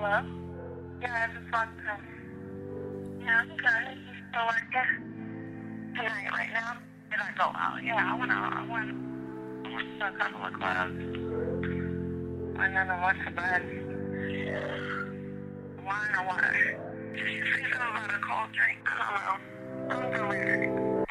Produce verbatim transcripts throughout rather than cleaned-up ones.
Hello? Yeah, I just talked to him. Yeah, I'm good. He's still working tonight right now. Did I go out? Yeah, I went out. I went to a couple of clubs. And then I went to bed. Wine or water? Did you say something about a cold drink? I don't know. I'm delirious.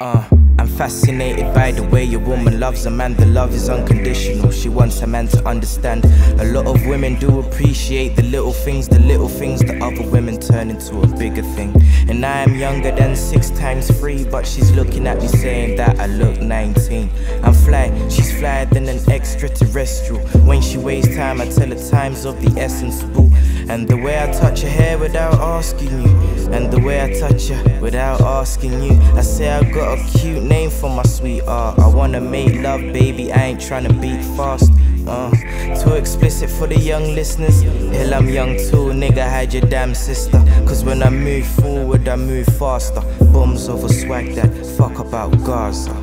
Uh. I'm fascinated by the way a woman loves a man. The love is unconditional, she wants a man to understand. A lot of women do appreciate the little things, the little things that other women turn into a bigger thing. And I am younger than six times three, but she's looking at me saying that I look nineteen. I'm fly, she's flyer than an extraterrestrial. When she wastes time, I tell her time's of the essence, boo. And the way I touch her hair without asking you, and the way I touch her without asking you. I say I got a cute name for my sweetheart. I wanna make love, baby, I ain't tryna beat fast. Uh, too explicit for the young listeners. Hell, I'm young too, nigga, hide your damn sister. Cause when I move forward, I move faster. Bums over swag that fuck about Gaza.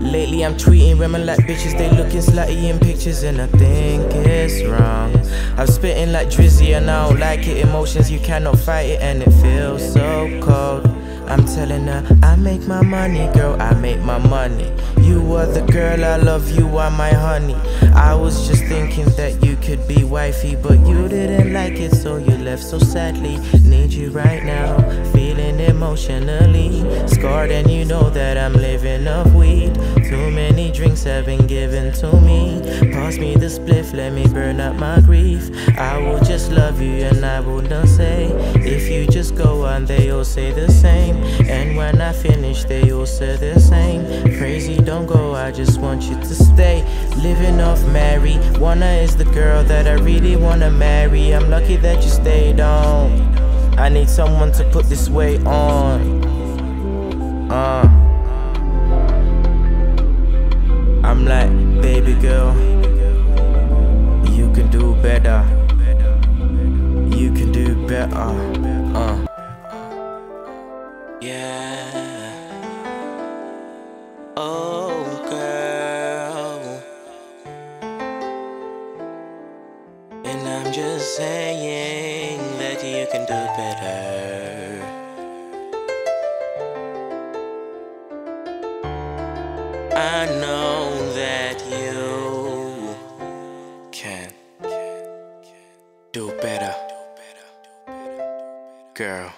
Lately I'm treating women like bitches, they looking slutty in pictures, and I think it's wrong. I'm spitting like Drizzy and I don't like it. Emotions you cannot fight it and it feels so cold. I'm telling her, I make my money, girl, I make my money. You are the girl, I love you, are my honey. I was just thinking that you could be wifey, but you didn't like it, so you left so sadly. Need you right now, feeling emotionally scarred, and you know that I'm living off weed. Too many drinks have been given to me. Pass me the spliff, let me burn up my grief. I will just love you and I will not say. If you just go on, they all say the same. And when I finish, they all say the same. Crazy, don't go, I just want you to stay. Living off Mary, Wanna is the girl that I really wanna marry. I'm lucky that you stayed on. I need someone to put this weight on. Uh I'm like, baby girl, you can do better, you can do better, uh. Yeah, oh girl, and I'm just saying that you can do better. I know that you can do better, girl.